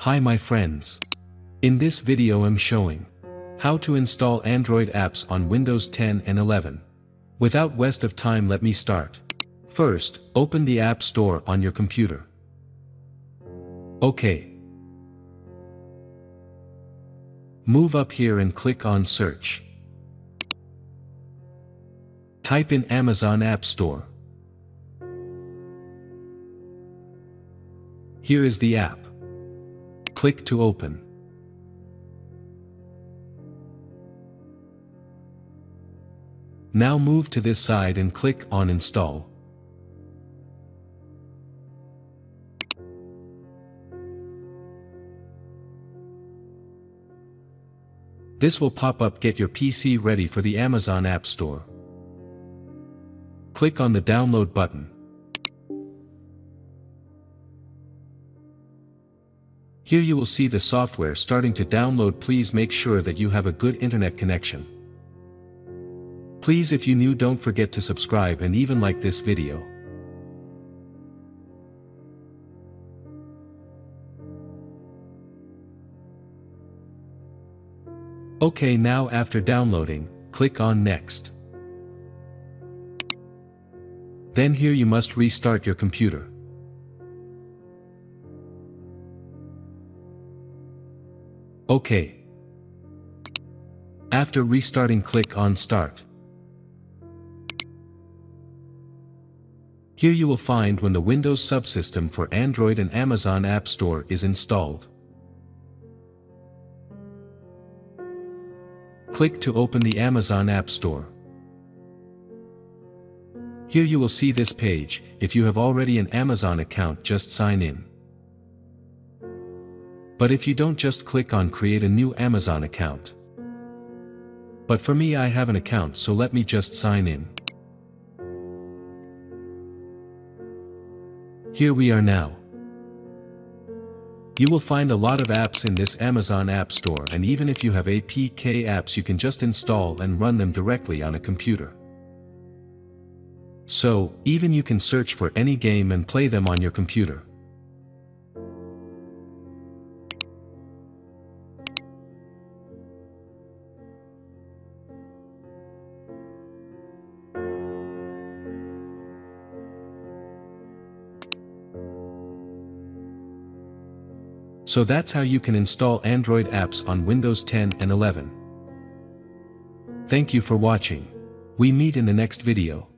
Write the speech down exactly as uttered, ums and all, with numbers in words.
Hi my friends. In this video I'm showing how to install Android apps on Windows ten and eleven. Without waste of time, let me start. First, open the App Store on your computer. OK. Move up here and click on search. Type in Amazon App Store. Here is the app. Click to open. Now move to this side and click on install. This will pop up "Get your P C ready for the Amazon App Store." Click on the download button. Here you will see the software starting to download. Please make sure that you have a good internet connection. Please, if you're new, don't forget to subscribe and even like this video. Okay, now after downloading, click on next. Then here you must restart your computer. Okay. After restarting, click on start. Here you will find when the Windows subsystem for Android and Amazon App Store is installed. Click to open the Amazon App Store. Here you will see this page. If you have already an Amazon account, just sign in. But if you don't, just click on create a new Amazon account. But for me, I have an account, so let me just sign in. Here we are now. You will find a lot of apps in this Amazon App Store, and even if you have A P K apps, you can just install and run them directly on a computer. So, even you can search for any game and play them on your computer. So that's how you can install Android apps on Windows ten and eleven. Thank you for watching. We meet in the next video.